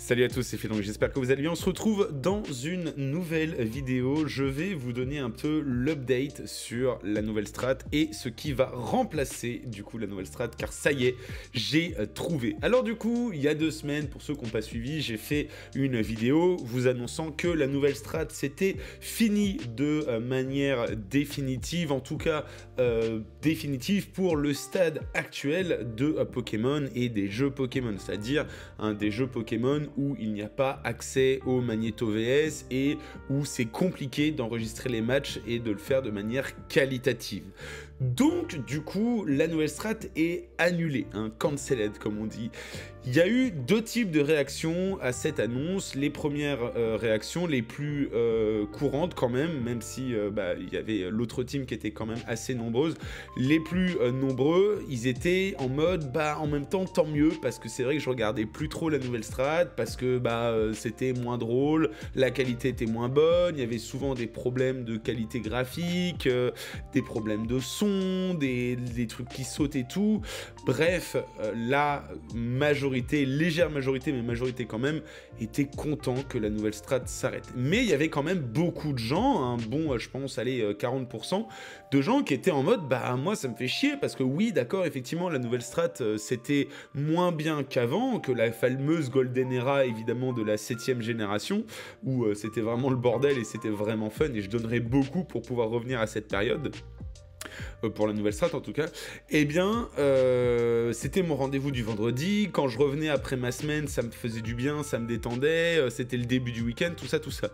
Salut à tous, c'est Fildrong, j'espère que vous allez bien. On se retrouve dans une nouvelle vidéo. Je vais vous donner un peu l'update sur la nouvelle strat et ce qui va remplacer du coup la nouvelle strat, car ça y est, j'ai trouvé. Alors du coup, il y a 2 semaines, pour ceux qui n'ont pas suivi, j'ai fait une vidéo vous annonçant que la nouvelle strat c'était fini de manière définitive, en tout cas définitive pour le stade actuel de Pokémon et des jeux Pokémon, c'est-à-dire des jeux Pokémon où il n'y a pas accès au Magneto VS et où c'est compliqué d'enregistrer les matchs et de le faire de manière qualitative. Donc du coup, la nouvelle strat est annulée, cancelled comme on dit. Il y a eu 2 types de réactions à cette annonce. Les premières réactions, les plus courantes quand même, même si il y avait l'autre team qui était quand même assez nombreuse. Les plus nombreux, ils étaient en mode, en même temps tant mieux, parce que c'est vrai que je regardais plus trop la nouvelle strat, parce que c'était moins drôle, la qualité était moins bonne, il y avait souvent des problèmes de qualité graphique, des problèmes de son, des trucs qui sautent et tout. Bref, la majorité, légère majorité, mais majorité quand même, était content que la nouvelle strat s'arrête. Mais il y avait quand même beaucoup de gens, je pense, allez, 40% de gens qui étaient en mode, moi ça me fait chier, parce que oui, d'accord, effectivement, la nouvelle strat, c'était moins bien qu'avant, que la fameuse Golden Era, évidemment, de la 7e génération, où c'était vraiment le bordel et c'était vraiment fun, et je donnerais beaucoup pour pouvoir revenir à cette période. Pour la nouvelle strat en tout cas, eh bien c'était mon rendez-vous du vendredi, quand je revenais après ma semaine, ça me faisait du bien, ça me détendait, c'était le début du week-end, tout ça, tout ça.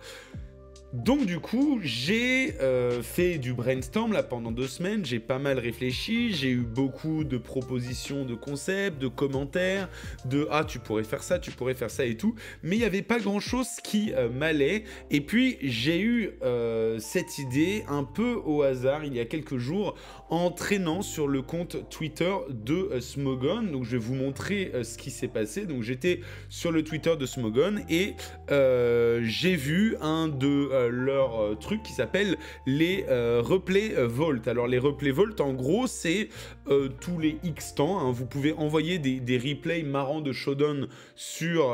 Donc du coup, j'ai fait du brainstorm là pendant 2 semaines, j'ai pas mal réfléchi, j'ai eu beaucoup de propositions, de concepts, de commentaires, de « Ah, tu pourrais faire ça et tout », mais il n'y avait pas grand-chose qui m'allait. Et puis, j'ai eu cette idée un peu au hasard il y a quelques jours en traînant sur le compte Twitter de Smogon. Donc je vais vous montrer ce qui s'est passé. Donc j'étais sur le Twitter de Smogon et j'ai vu un de... leur truc qui s'appelle les replays Volt. Alors les replays Volt, en gros, c'est tous les X temps, vous pouvez envoyer des replays marrants de Showdown sur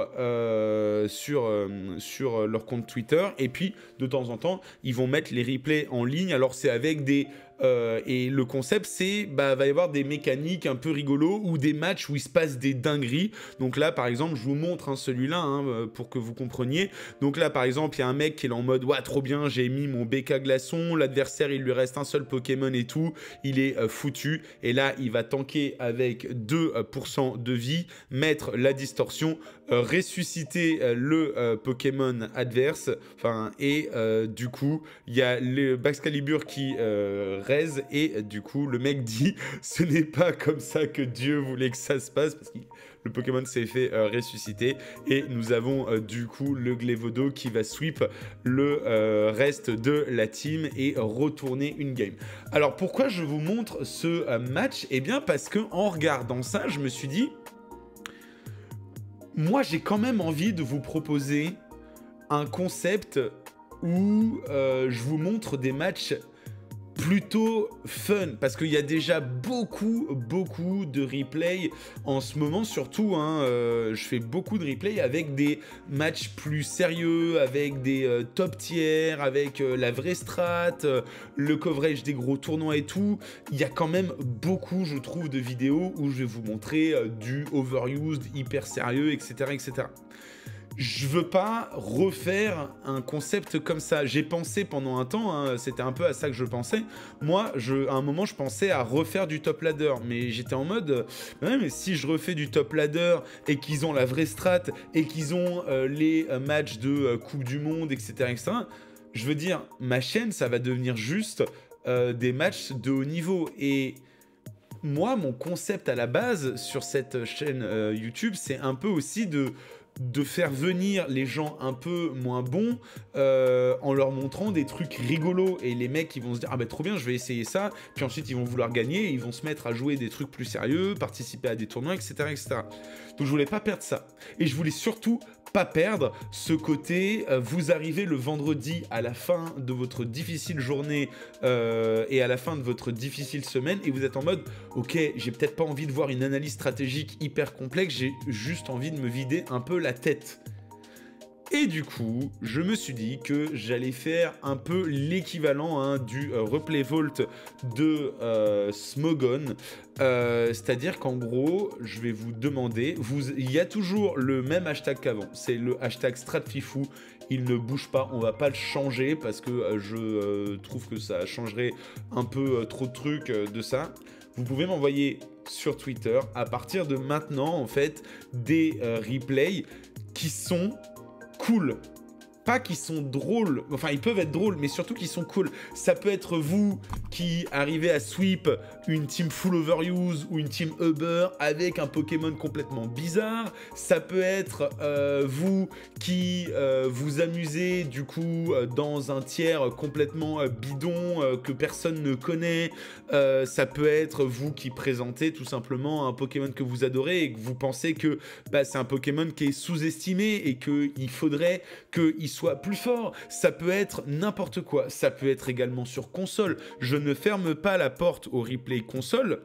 leur compte Twitter, et puis de temps en temps ils vont mettre les replays en ligne. Alors c'est avec des et le concept, c'est va y avoir des mécaniques un peu rigolos ou des matchs où il se passe des dingueries. Donc là par exemple, je vous montre celui-là pour que vous compreniez. Donc là par exemple, il y a un mec qui est en mode « Ouah, trop bien, j'ai mis mon BK glaçon, l'adversaire il lui reste un seul Pokémon et tout, il est foutu ». Et là il va tanker avec 2% de vie, mettre la distorsion, ressusciter le Pokémon adverse, et du coup il y a le Baxcalibur qui et du coup le mec dit « Ce n'est pas comme ça que Dieu voulait que ça se passe » parce que le Pokémon s'est fait ressusciter, et nous avons du coup le Glevodo qui va sweep le reste de la team et retourner une game. Alors pourquoi je vous montre ce match? Eh bien parce que en regardant ça, je me suis dit « Moi j'ai quand même envie de vous proposer un concept où je vous montre des matchs plutôt fun, parce qu'il y a déjà beaucoup de replays en ce moment, surtout je fais beaucoup de replays avec des matchs plus sérieux, avec des top tiers, avec la vraie strat, le coverage des gros tournois et tout. Il y a quand même beaucoup, je trouve, de vidéos où je vais vous montrer du overused, hyper sérieux, etc., etc. Je veux pas refaire un concept comme ça. J'ai pensé pendant un temps, c'était un peu à ça que je pensais. Moi, à un moment, je pensais à refaire du top ladder, mais j'étais en mode « Ouais, mais si je refais du top ladder et qu'ils ont la vraie strat et qu'ils ont les matchs de Coupe du Monde, etc., etc., je veux dire, ma chaîne, ça va devenir juste des matchs de haut niveau. » Et moi, mon concept à la base sur cette chaîne YouTube, c'est un peu aussi de faire venir les gens un peu moins bons en leur montrant des trucs rigolos, et les mecs ils vont se dire « Ah bah trop bien, je vais essayer ça », puis ensuite ils vont vouloir gagner et ils vont se mettre à jouer des trucs plus sérieux, participer à des tournois, etc., etc. Donc je voulais pas perdre ça, et je voulais surtout pas perdre ce côté vous arrivez le vendredi à la fin de votre difficile journée et à la fin de votre difficile semaine, et vous êtes en mode « Ok, j'ai peut-être pas envie de voir une analyse stratégique hyper complexe, j'ai juste envie de me vider un peu la tête ». Et du coup, je me suis dit que j'allais faire un peu l'équivalent du replay vault de Smogon. C'est-à-dire qu'en gros, je vais vous demander, il y a toujours le même hashtag qu'avant, c'est le hashtag StratFifou, il ne bouge pas, on va pas le changer parce que je trouve que ça changerait un peu trop de trucs de ça. Vous pouvez m'envoyer sur Twitter, à partir de maintenant, en fait, des replays qui sont cool. Pas qui sont drôles, enfin ils peuvent être drôles, mais surtout qui sont cool. Ça peut être vous qui arrivez à sweep une team full overuse ou une team Uber avec un Pokémon complètement bizarre. Ça peut être vous qui vous amusez du coup dans un tiers complètement bidon que personne ne connaît. Ça peut être vous qui présentez tout simplement un Pokémon que vous adorez et que vous pensez que bah, c'est un Pokémon qui est sous-estimé et qu'il faudrait qu'il soit plus fort. Ça peut être n'importe quoi, ça peut être également sur console. Je ne ferme pas la porte au replay console,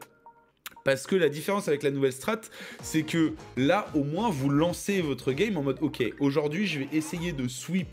parce que la différence avec la nouvelle strat, c'est que là au moins vous lancez votre game en mode ok, aujourd'hui je vais essayer de sweep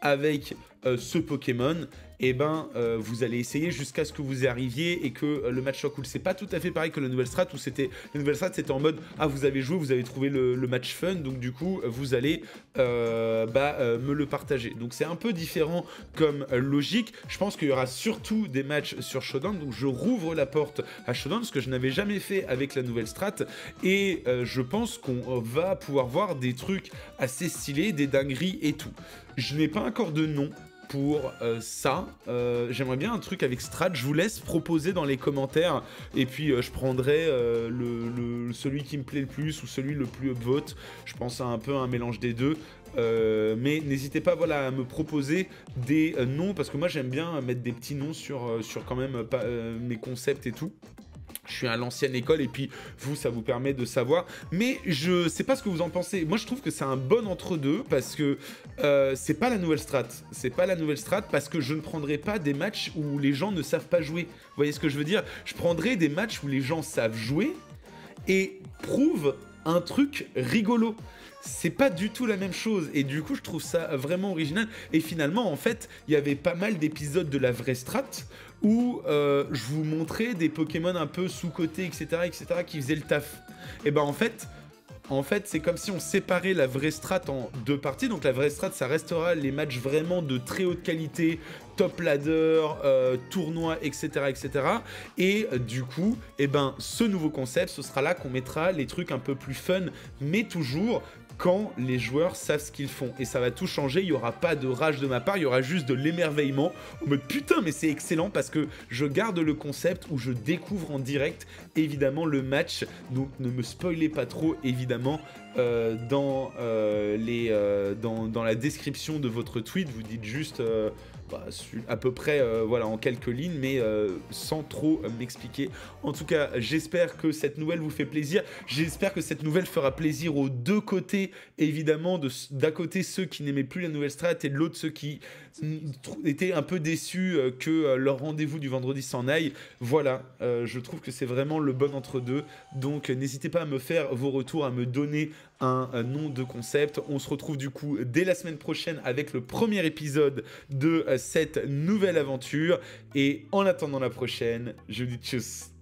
avec ce Pokémon. Et ben vous allez essayer jusqu'à ce que vous y arriviez et que le match soit cool. C'est pas tout à fait pareil que la nouvelle strat où c'était la nouvelle strat, c'était en mode ah vous avez joué, vous avez trouvé le match fun, donc du coup vous allez me le partager. Donc c'est un peu différent comme logique. Je pense qu'il y aura surtout des matchs sur Showdown, donc je rouvre la porte à Showdown, ce que je n'avais jamais fait avec la nouvelle strat, et je pense qu'on va pouvoir voir des trucs assez stylés, des dingueries et tout. Je n'ai pas encore de nom pour ça. J'aimerais bien un truc avec strat, je vous laisse proposer dans les commentaires et puis je prendrai celui qui me plaît le plus ou celui le plus upvote. Je pense à un peu un mélange des deux. Mais n'hésitez pas voilà, à me proposer des noms, parce que moi j'aime bien mettre des petits noms sur quand même mes concepts et tout. Je suis à l'ancienne école et puis vous, ça vous permet de savoir. Mais je sais pas ce que vous en pensez. Moi, je trouve que c'est un bon entre-deux parce que c'est pas la nouvelle strat. C'est pas la nouvelle strat parce que je ne prendrai pas des matchs où les gens ne savent pas jouer. Vous voyez ce que je veux dire? Je prendrai des matchs où les gens savent jouer et prouvent un truc rigolo. C'est pas du tout la même chose et du coup je trouve ça vraiment original. Et finalement en fait il y avait pas mal d'épisodes de la vraie strat où je vous montrais des Pokémon un peu sous-cotés etc qui faisaient le taf. Et ben en fait c'est comme si on séparait la vraie strat en deux parties. Donc la vraie strat ça restera les matchs vraiment de très haute qualité, top ladder, tournoi etc et du coup et ben ce nouveau concept ce sera là qu'on mettra les trucs un peu plus fun mais toujours quand les joueurs savent ce qu'ils font. Et ça va tout changer, il n'y aura pas de rage de ma part, il y aura juste de l'émerveillement. En mode putain mais c'est excellent parce que je garde le concept où je découvre en direct évidemment le match. Donc ne me spoilez pas trop évidemment dans la description de votre tweet. Vous dites juste à peu près voilà, en quelques lignes mais sans trop m'expliquer. En tout cas j'espère que cette nouvelle vous fait plaisir, j'espère que cette nouvelle fera plaisir aux deux côtés évidemment, d'un côté ceux qui n'aimaient plus la nouvelle strat et de l'autre ceux qui étaient un peu déçus que leur rendez-vous du vendredi s'en aille. Voilà, je trouve que c'est vraiment le bon entre-deux, donc n'hésitez pas à me faire vos retours, à me donner un nom de concept. On se retrouve du coup dès la semaine prochaine avec le premier épisode de cette nouvelle aventure et en attendant la prochaine, je vous dis tchuss.